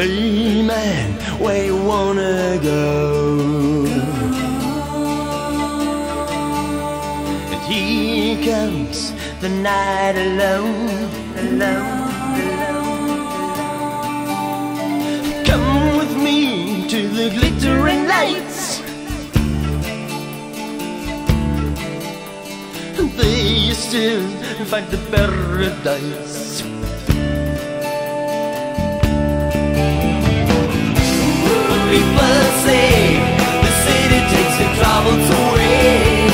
Hey man, where you wanna go? And here comes the night alone, alone. Come with me to the glittering lights. And there you still find the paradise. People say the city takes the troubles away.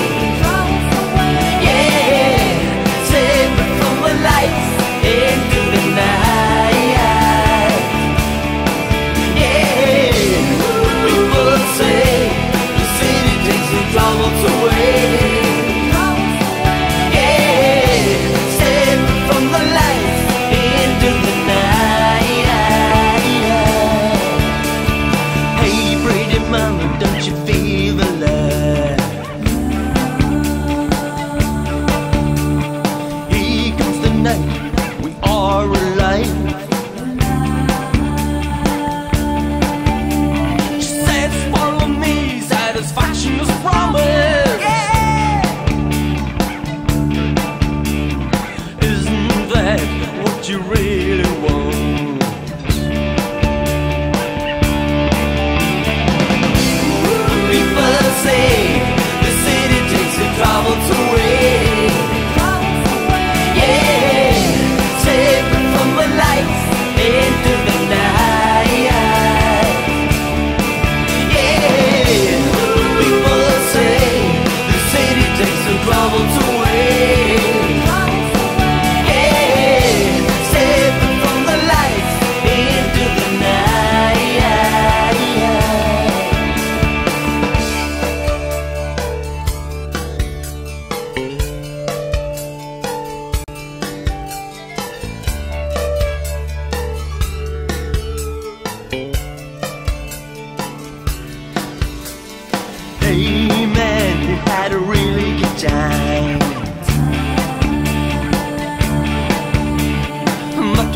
Yeah, save me from the lights into the night. Yeah, people say the city takes the troubles away. Yeah, save me from the lights into the night.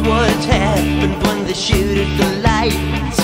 What happened when they shooted the lights?